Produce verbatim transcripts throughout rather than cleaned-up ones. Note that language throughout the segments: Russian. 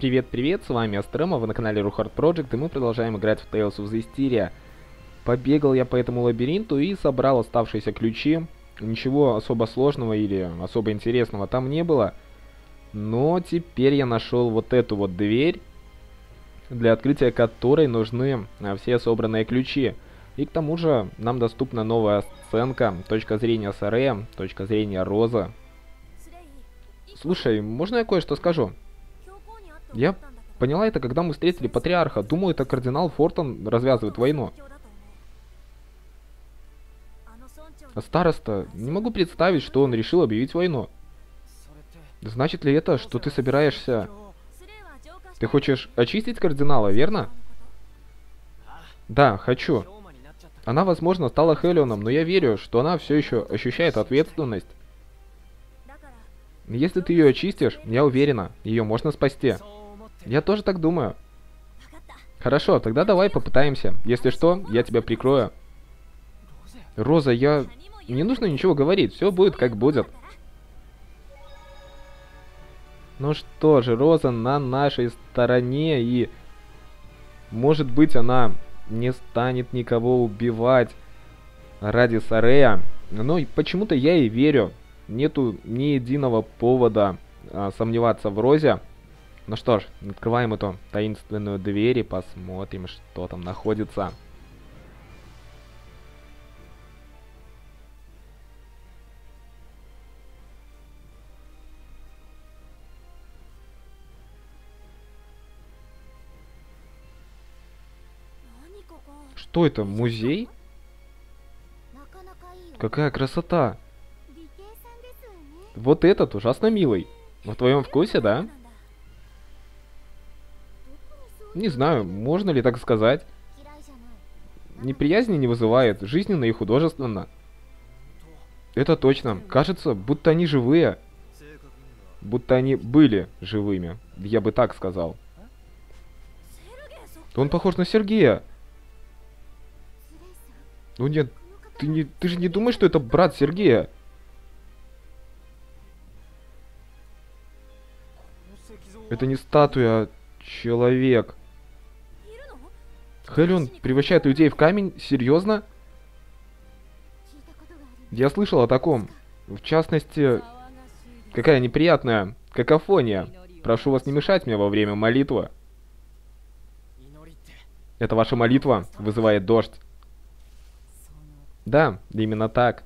Привет-привет, с вами Эстремо, вы на канале RuHardProject, и мы продолжаем играть в Tales of Zestiria. Побегал я по этому лабиринту и собрал оставшиеся ключи. Ничего особо сложного или особо интересного там не было. Но теперь я нашел вот эту вот дверь, для открытия которой нужны все собранные ключи. И к тому же нам доступна новая сценка, точка зрения Сорея, точка зрения Роза. Слушай, можно я кое-что скажу? Я поняла это, когда мы встретили патриарха. Думаю, это кардинал Фортон развязывает войну. Староста, не могу представить, что он решил объявить войну. Значит ли это, что ты собираешься... Ты хочешь очистить кардинала, верно? Да, хочу. Она, возможно, стала Хелионом, но я верю, что она все еще ощущает ответственность. Если ты ее очистишь, я уверена, ее можно спасти. Я тоже так думаю. Хорошо, тогда давай попытаемся. Если что, я тебя прикрою. Роза, я... Не нужно ничего говорить, все будет как будет. Ну что же, Роза на нашей стороне, и... Может быть, она не станет никого убивать ради Сорея. Но почему-то я ей верю. Нету ни единого повода а, сомневаться в Розе. Ну что ж, открываем эту таинственную дверь и посмотрим, что там находится. Что это, музей? Какая красота! Вот этот ужасно милый. В твоем вкусе, да? Не знаю, можно ли так сказать. Неприязни не вызывает, жизненно и художественно. Это точно. Кажется, будто они живые. Будто они были живыми. Я бы так сказал. Он похож на Сергея. Ну нет, ты, не, ты же не думаешь, что это брат Сергея? Это не статуя, а человек. Хэллион превращает людей в камень? Серьезно? Я слышал о таком. В частности, какая неприятная какофония. Прошу вас не мешать мне во время молитвы. Это ваша молитва вызывает дождь. Да, именно так.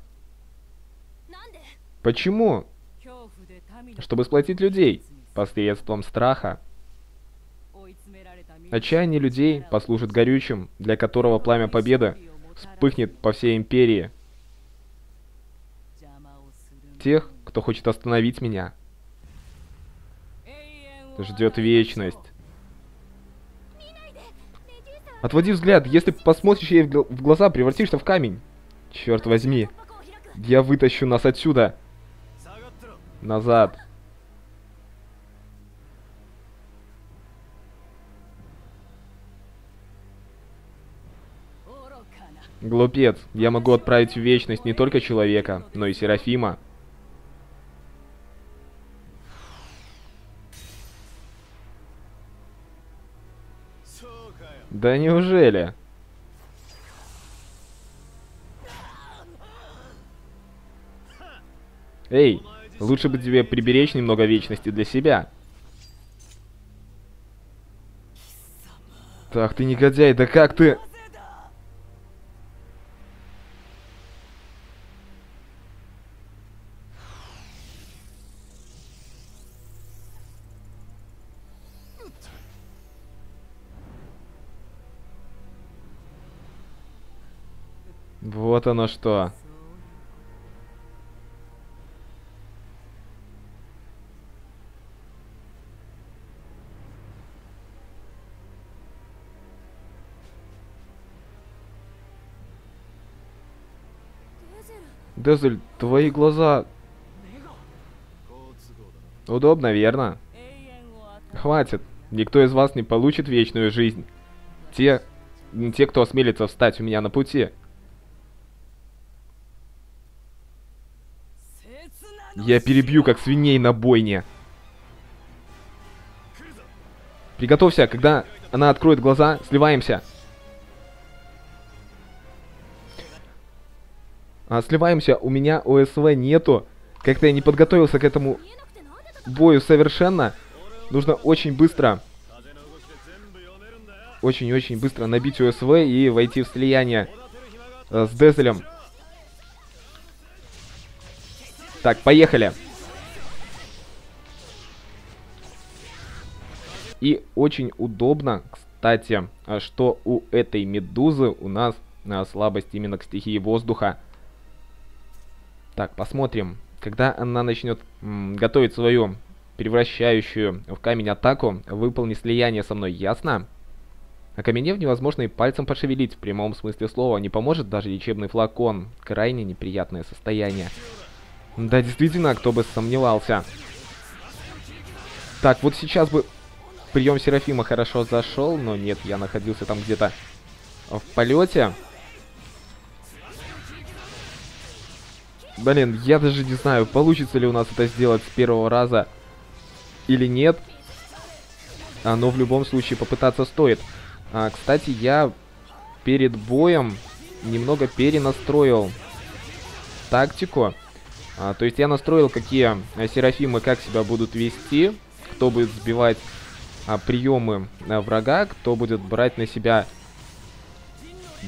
Почему? Чтобы сплотить людей. Посредством страха. Отчаяние людей послужит горючим, для которого пламя победы вспыхнет по всей империи. Тех, кто хочет остановить меня, ждет вечность. Отводи взгляд, если посмотришь ей в глаза, превратишься в камень. Черт возьми, я вытащу нас отсюда. Назад. Глупец, я могу отправить в вечность не только человека, но и серафима. Да неужели? Эй, лучше бы тебе приберечь немного вечности для себя. Так, ты негодяй, да как ты... Вот оно что. Дезель, твои глаза... Удобно, верно? Хватит. Никто из вас не получит вечную жизнь. Те, те, кто осмелится встать у меня на пути... Я перебью, как свиней на бойне. Приготовься, когда она откроет глаза, сливаемся. А, сливаемся, у меня ОСВ нету. Как-то я не подготовился к этому бою совершенно. Нужно очень быстро, очень-очень быстро набить ОСВ и войти в слияние э, с Дезелем. Так, поехали. И очень удобно, кстати, что у этой медузы у нас а, слабость именно к стихии воздуха. Так, посмотрим. Когда она начнет м, готовить свою превращающую в камень атаку, выполни слияние со мной, ясно? Окаменев, невозможно и пальцем пошевелить, в прямом смысле слова. Не поможет даже лечебный флакон. Крайне неприятное состояние. Да, действительно, кто бы сомневался. Так, вот сейчас бы прием Серафима хорошо зашел, но нет, я находился там где-то в полете. Блин, я даже не знаю, получится ли у нас это сделать с первого раза или нет. А, но в любом случае попытаться стоит. А, кстати, я перед боем немного перенастроил тактику. А, то есть я настроил, какие серафимы как себя будут вести, кто будет сбивать а, приемы а, врага, кто будет брать на себя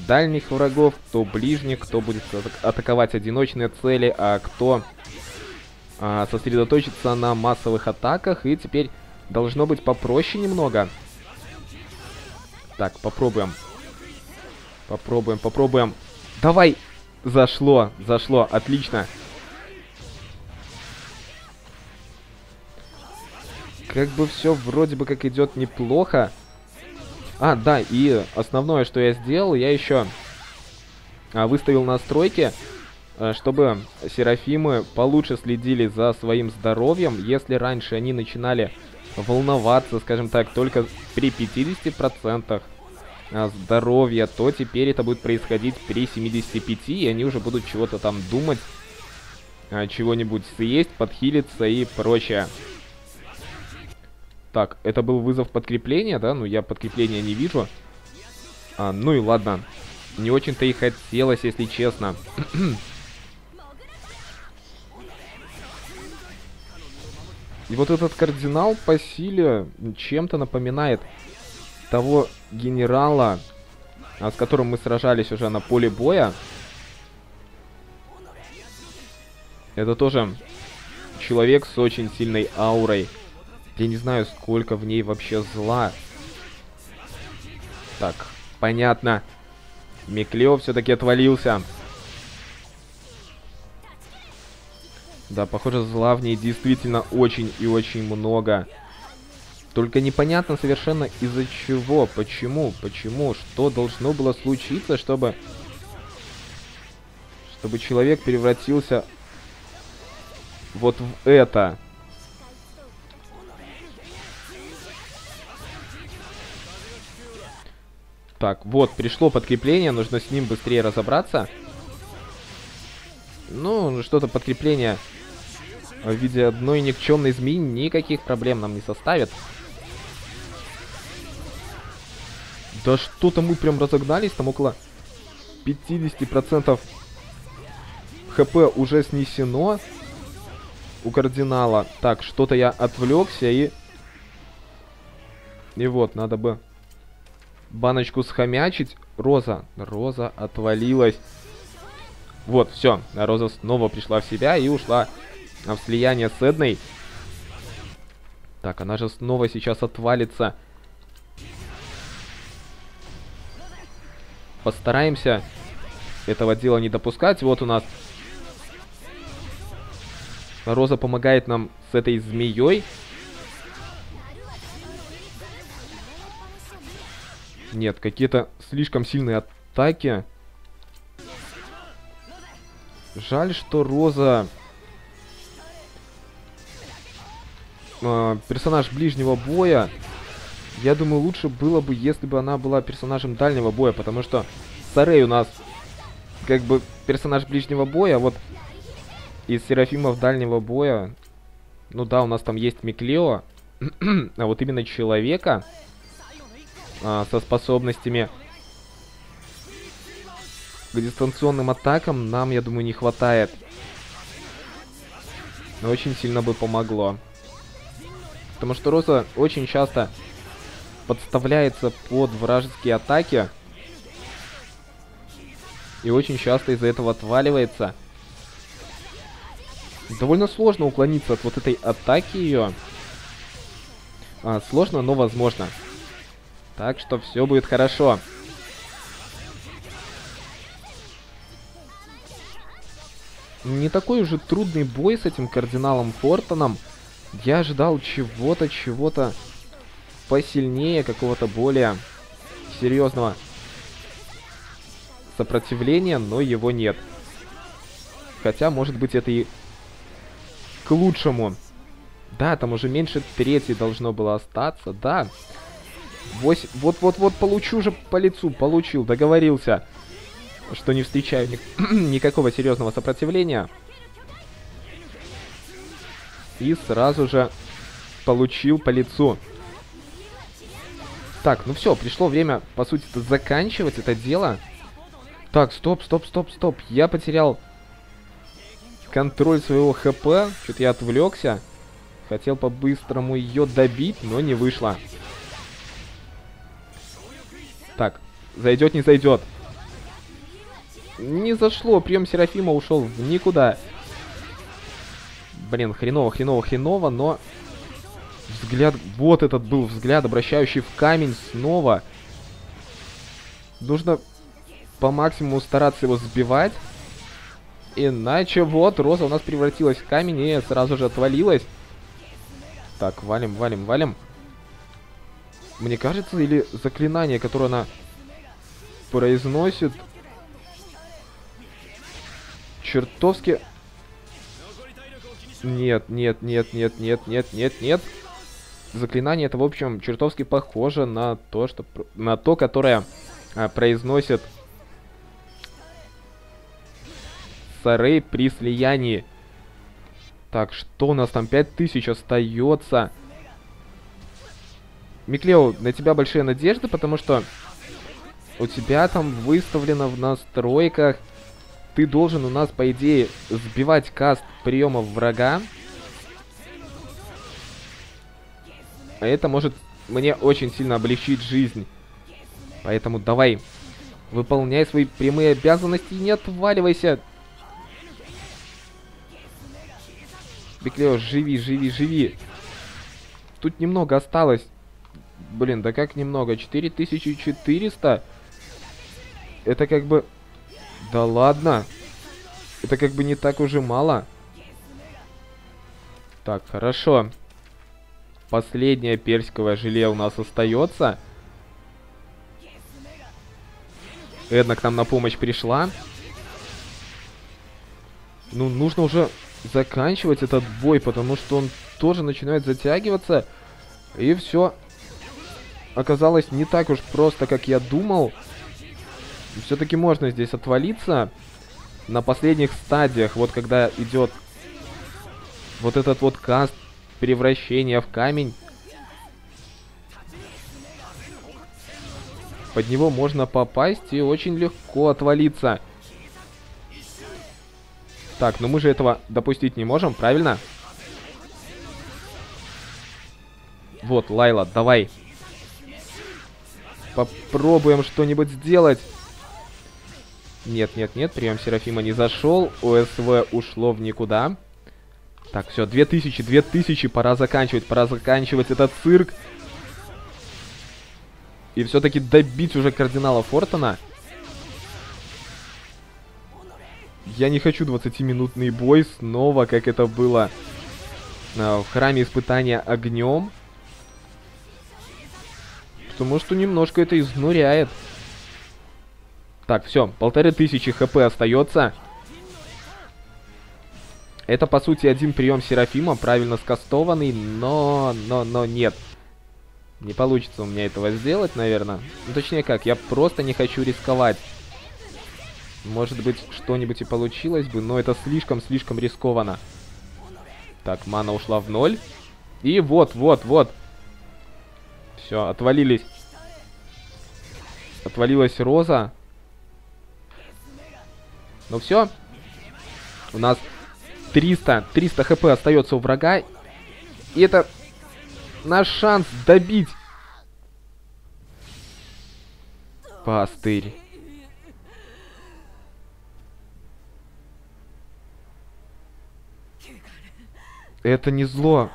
дальних врагов, кто ближних, кто будет атаковать одиночные цели, а кто а, сосредоточится на массовых атаках. И теперь должно быть попроще немного. Так, попробуем. Попробуем, попробуем. Давай! Зашло, зашло, отлично. Как бы все вроде бы как идет неплохо. А, да, и основное, что я сделал, я еще выставил настройки, чтобы серафимы получше следили за своим здоровьем. Если раньше они начинали волноваться, скажем так, только при пятидесяти процентах здоровья, то теперь это будет происходить при семидесяти пяти, и они уже будут чего-то там думать, чего-нибудь съесть, подхилиться и прочее. Так, это был вызов подкрепления, да? Ну, я подкрепления не вижу. А, ну и ладно. Не очень-то и хотелось, если честно. И вот этот кардинал по силе чем-то напоминает того генерала, с которым мы сражались уже на поле боя. Это тоже человек с очень сильной аурой. Я не знаю, сколько в ней вообще зла. Так, понятно. Миклео все-таки отвалился. Да, похоже, зла в ней действительно очень и очень много. Только непонятно совершенно из-за чего, почему, почему, что должно было случиться, чтобы... чтобы человек превратился вот в это... Так, вот, пришло подкрепление, нужно с ним быстрее разобраться. Ну, что-то подкрепление в виде одной никчемной змеи никаких проблем нам не составит. Да что-то мы прям разогнались, там около пятидесяти процентов хп уже снесено у кардинала. Так, что-то я отвлекся и... И вот, надо бы... баночку схомячить. Роза. Роза отвалилась. Вот, все. Роза снова пришла в себя и ушла в слияние с Эдной. Так, она же снова сейчас отвалится. Постараемся этого дела не допускать. Вот у нас Роза помогает нам с этой змеей. Нет, какие-то слишком сильные атаки. Жаль, что Роза... Э, персонаж ближнего боя. Я думаю, лучше было бы, если бы она была персонажем дальнего боя, потому что Сорей у нас как бы персонаж ближнего боя, а вот из серафимов дальнего боя... Ну да, у нас там есть Миклео, а вот именно человека... а, со способностями к дистанционным атакам нам, я думаю, не хватает. Но очень сильно бы помогло. Потому что Роза очень часто подставляется под вражеские атаки. И очень часто из-за этого отваливается. Довольно сложно уклониться от вот этой атаки ее. А, сложно, но возможно. Так что все будет хорошо. Не такой уже трудный бой с этим кардиналом Фортоном. Я ожидал чего-то, чего-то посильнее, какого-то более серьезного сопротивления, но его нет. Хотя, может быть, это и к лучшему. Да, там уже меньше трети должно было остаться, да. Вот-вот-вот получу же по лицу, получил, договорился. Что не встречаю ни никакого серьезного сопротивления. И сразу же получил по лицу. Так, ну все, пришло время, по сути-то, заканчивать это дело. Так, стоп, стоп, стоп, стоп. Я потерял контроль своего ХП. Что-то я отвлекся. Хотел по-быстрому ее добить, но не вышло. Так, зайдет, не зайдет. Не зашло, прием Серафима ушел в никуда. Блин, хреново, хреново, хреново, но... Взгляд... Вот этот был взгляд, обращающий в камень снова. Нужно по максимуму стараться его сбивать. Иначе вот, Роза у нас превратилась в камень и сразу же отвалилась. Так, валим, валим, валим. Мне кажется, или заклинание, которое она произносит... Чертовски. Нет, нет, нет, нет, нет, нет, нет, нет. Заклинание это, в общем, чертовски похоже на то, что... На то, которое а, произносит Сорей при слиянии. Так, что у нас там? пять тысяч остается. Миклео, на тебя большие надежды, потому что у тебя там выставлено в настройках... Ты должен у нас, по идее, сбивать каст приемов врага. А это может мне очень сильно облегчить жизнь. Поэтому давай, выполняй свои прямые обязанности и не отваливайся. Беклеош, живи, живи, живи. Тут немного осталось. Блин, да как немного? четыре тысячи четыреста? Это как бы... Да ладно. Это как бы не так уже мало. Так, хорошо. Последнее персиковое желе у нас остается. Эдна к нам на помощь пришла. Ну, нужно уже заканчивать этот бой, потому что он тоже начинает затягиваться. И все оказалось не так уж просто, как я думал. Все-таки можно здесь отвалиться на последних стадиях, вот когда идет вот этот вот каст превращения в камень. Под него можно попасть и очень легко отвалиться. Так, но мы же этого допустить не можем, правильно? Вот, Лайла, давай. Попробуем что-нибудь сделать. Нет, нет, нет, прием Серафима не зашел. ОСВ ушло в никуда. Так, все, две тысячи, две тысячи, пора заканчивать, пора заканчивать этот цирк. И все-таки добить уже кардинала Фортона. Я не хочу двадцатиминутный бой снова, как это было в храме испытания огнем. Потому что немножко это изнуряет. Так, все, полторы тысячи хп остается. Это, по сути, один прием Серафима, правильно скастованный, но, но, но нет. Не получится у меня этого сделать, наверное. Ну, точнее как, я просто не хочу рисковать. Может быть, что-нибудь и получилось бы, но это слишком-слишком рискованно. Так, мана ушла в ноль. И вот, вот, вот. Все, отвалились. Отвалилась Роза. Ну все. У нас триста, триста хп остается у врага. И это наш шанс добить. Пастырь. Это не зло.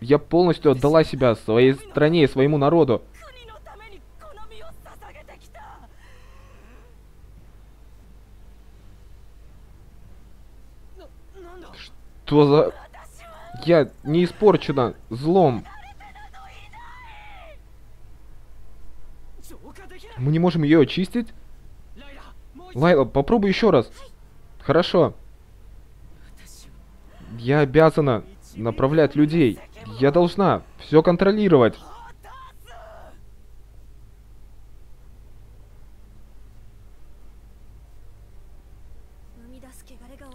Я полностью отдала себя своей стране и своему народу. Что за... Я не испорчена злом. Мы не можем ее очистить? Лайла, попробуй еще раз. Хорошо. Я обязана направлять людей. Я должна все контролировать.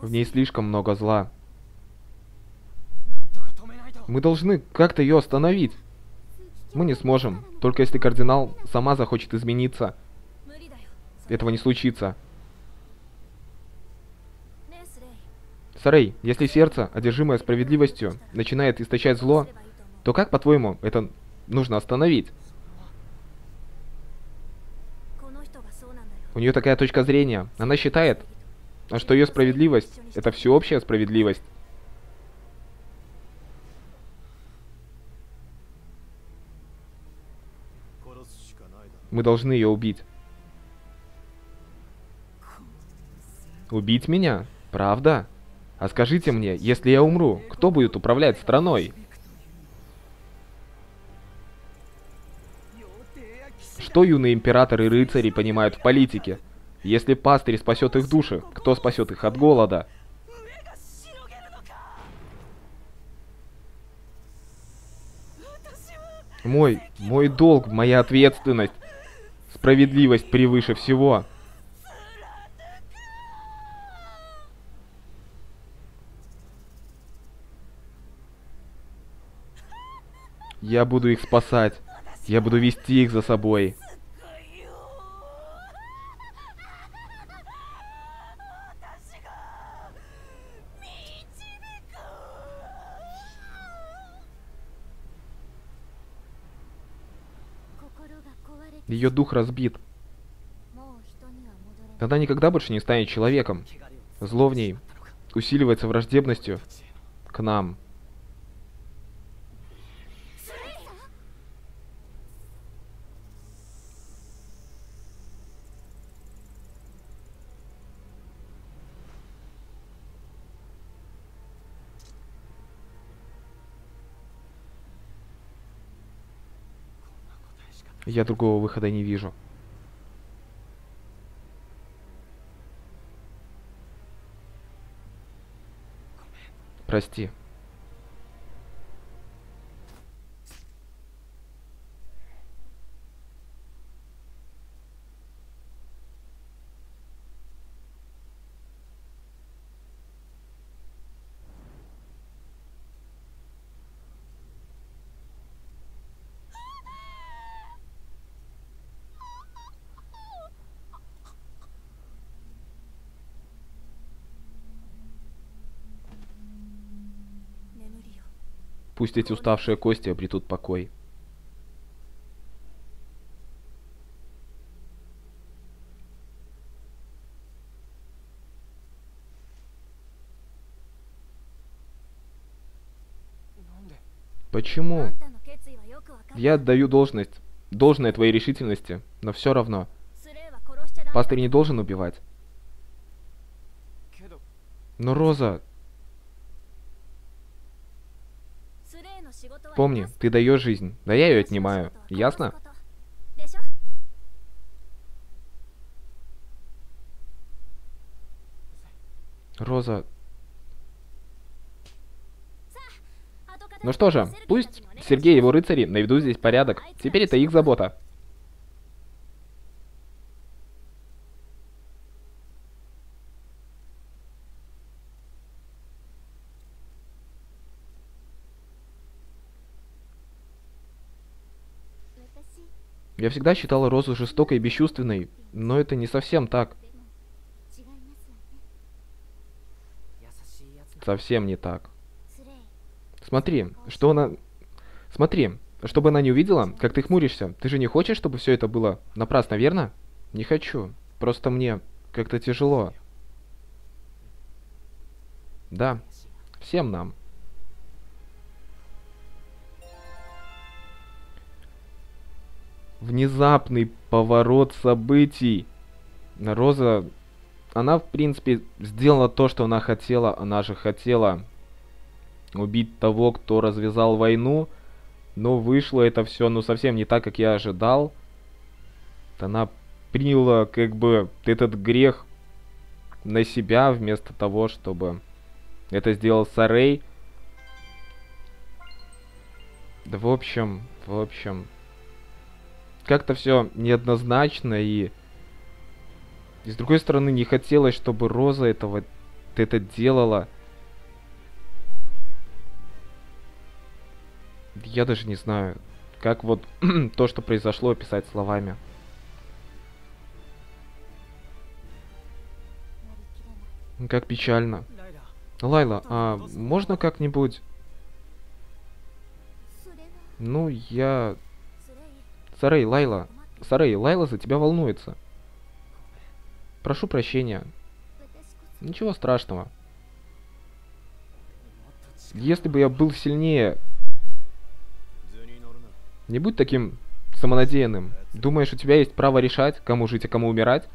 В ней слишком много зла. Мы должны как-то ее остановить. Мы не сможем, только если кардинал сама захочет измениться. Этого не случится. Сорей, если сердце, одержимое справедливостью, начинает источать зло, то как, по-твоему, это нужно остановить? У нее такая точка зрения. Она считает, что ее справедливость — это всеобщая справедливость. Мы должны ее убить. Убить меня? Правда? А скажите мне, если я умру, кто будет управлять страной? Что юные императоры и рыцари понимают в политике? Если пастырь спасет их души, кто спасет их от голода? Мой, мой долг, моя ответственность. Справедливость превыше всего. Я буду их спасать. Я буду вести их за собой. Ее дух разбит. Она никогда больше не станет человеком. Зло в ней усиливается враждебностью к нам. Я другого выхода не вижу. Прости. Пусть эти уставшие кости обретут покой. Почему? Я отдаю должность, должное твоей решительности, но все равно. Пастырь не должен убивать. Но Роза... Помни, ты даешь жизнь, да я ее отнимаю, ясно? Роза... Ну что же, пусть Сергей и его рыцари наведут здесь порядок, теперь это их забота. Я всегда считала Розу жестокой и бесчувственной, но это не совсем так. Совсем не так. Смотри, что она... Смотри, чтобы она не увидела, как ты хмуришься. Ты же не хочешь, чтобы все это было напрасно, верно? Не хочу. Просто мне как-то тяжело. Да, всем нам. Внезапный поворот событий. Роза... Она, в принципе, сделала то, что она хотела. Она же хотела убить того, кто развязал войну. Но вышло это все, ну, совсем не так, как я ожидал. Она приняла, как бы, этот грех на себя, вместо того, чтобы это сделал Сорей. Да, в общем, в общем... Как-то все неоднозначно, и... И с другой стороны, не хотелось, чтобы Роза этого, это делала. Я даже не знаю, как вот то, что произошло, описать словами. Как печально. Лайла, а можно как-нибудь... Ну, я... Сорей, Лайла. Сорей, Лайла за тебя волнуется. Прошу прощения. Ничего страшного. Если бы я был сильнее... Не будь таким самонадеянным. Думаешь, у тебя есть право решать, кому жить, а кому умирать?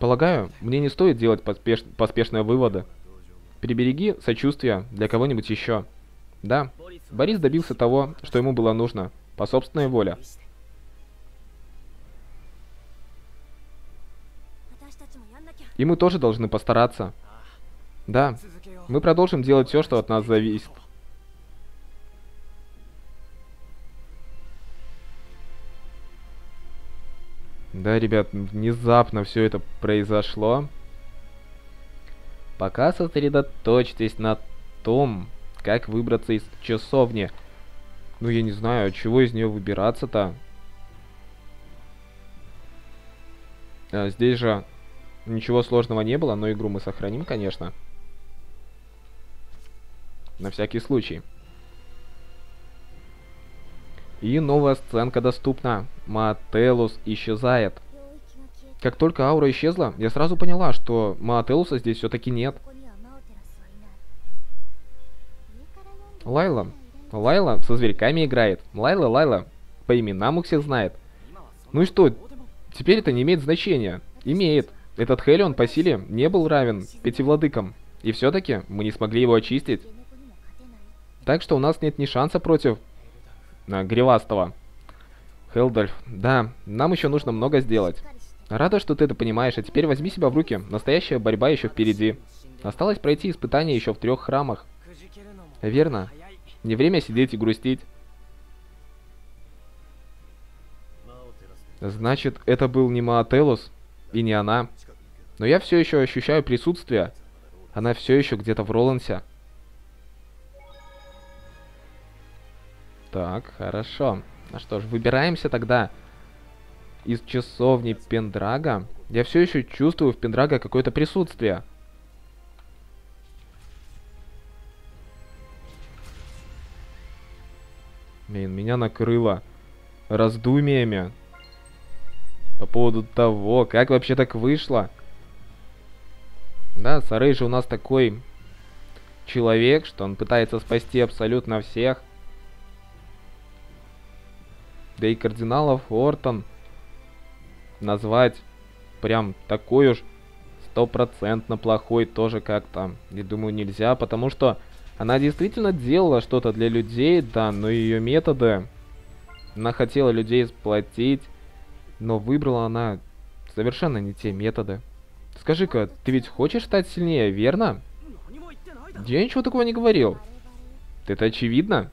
Полагаю, мне не стоит делать поспеш... поспешные выводы. Прибереги сочувствие для кого-нибудь еще. Да, Борис добился того, что ему было нужно, по собственной воле. И мы тоже должны постараться. Да, мы продолжим делать все, что от нас зависит. Да, ребят, внезапно все это произошло. Пока сосредоточьтесь на том, как выбраться из часовни. Ну, я не знаю, от чего из нее выбираться-то? А, здесь же... Ничего сложного не было, но игру мы сохраним, конечно. На всякий случай. И новая сценка доступна. Мателус исчезает. Как только аура исчезла, я сразу поняла, что Мателуса здесь все-таки нет. Лайла. Лайла со зверьками играет. Лайла, Лайла. По именам их всех знает. Ну и что? Теперь это не имеет значения. Имеет. Этот Хелион по силе не был равен пяти владыкам, и все-таки мы не смогли его очистить. Так что у нас нет ни шанса против а, Гривастого. Хелдальф, да, нам еще нужно много сделать. Рада, что ты это понимаешь, а теперь возьми себя в руки. Настоящая борьба еще впереди. Осталось пройти испытание еще в трех храмах. Верно. Не время сидеть и грустить. Значит, это был не Мателус. И не она. Но я все еще ощущаю присутствие. Она все еще где-то в Ролансе. Так, хорошо. Ну что ж, выбираемся тогда из часовни Пендрага. Я все еще чувствую в Пендрага какое-то присутствие. Блин, меня накрыло раздумиями по поводу того, как вообще так вышло. Да, Сорей же у нас такой человек, что он пытается спасти абсолютно всех. Да и кардинала Фортон назвать прям такой уж стопроцентно плохой тоже как-то, я думаю, нельзя, потому что она действительно делала что-то для людей, да, но ее методы, она хотела людей сплотить, но выбрала она совершенно не те методы. Скажи-ка, ты ведь хочешь стать сильнее, верно? Я ничего такого не говорил. Это очевидно.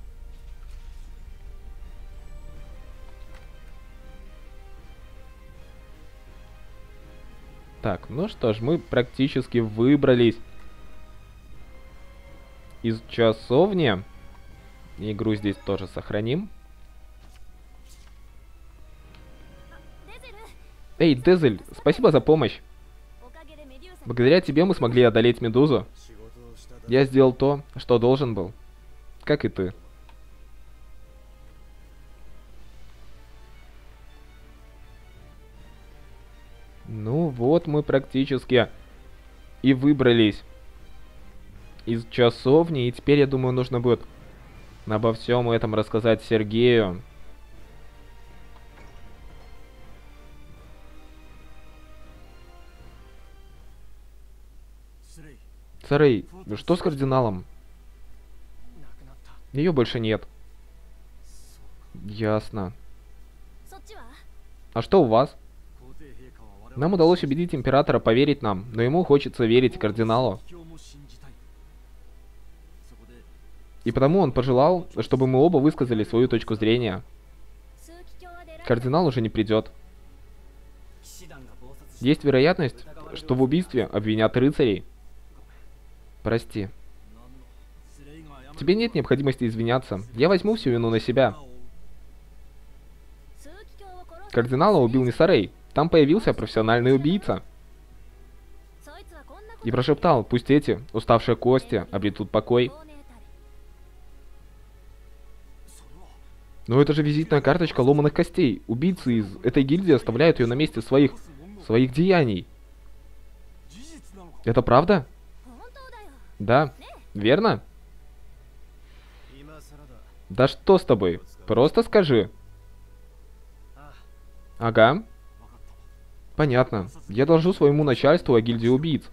Так, ну что ж, мы практически выбрались из часовни. Игру здесь тоже сохраним. Эй, Дезель, спасибо за помощь. Благодаря тебе мы смогли одолеть Медузу. Я сделал то, что должен был. Как и ты. Ну вот мы практически и выбрались из часовни. И теперь, я думаю, нужно будет обо всем этом рассказать Сергею. Сорей, что с кардиналом? Ее больше нет. Ясно. А что у вас? Нам удалось убедить императора поверить нам, но ему хочется верить кардиналу. И потому он пожелал, чтобы мы оба высказали свою точку зрения. Кардинал уже не придет. Есть вероятность, что в убийстве обвинят рыцарей. Прости. Тебе нет необходимости извиняться. Я возьму всю вину на себя. Кардинала убил не Сорей. Там появился профессиональный убийца. И прошептал, пусть эти уставшие кости обретут покой. Но это же визитная карточка ломаных костей. Убийцы из этой гильдии оставляют ее на месте своих... своих деяний. Это правда? Да, верно? Да что с тобой? Просто скажи. Ага. Понятно. Я должу своему начальству о гильдии убийц.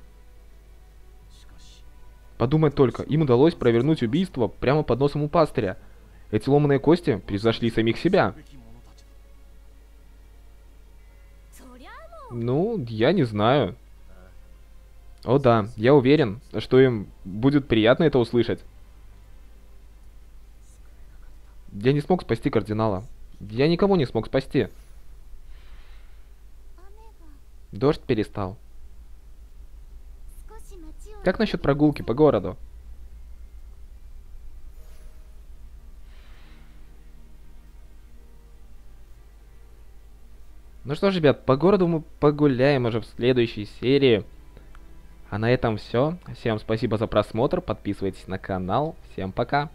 Подумать только, им удалось провернуть убийство прямо под носом у пастыря. Эти ломаные кости превзошли самих себя. Ну, я не знаю. О да, я уверен, что им будет приятно это услышать. Я не смог спасти кардинала. Я никого не смог спасти. Дождь перестал. Как насчет прогулки по городу? Ну что ж, ребят, по городу мы погуляем уже в следующей серии. А на этом все. Всем спасибо за просмотр. Подписывайтесь на канал. Всем пока.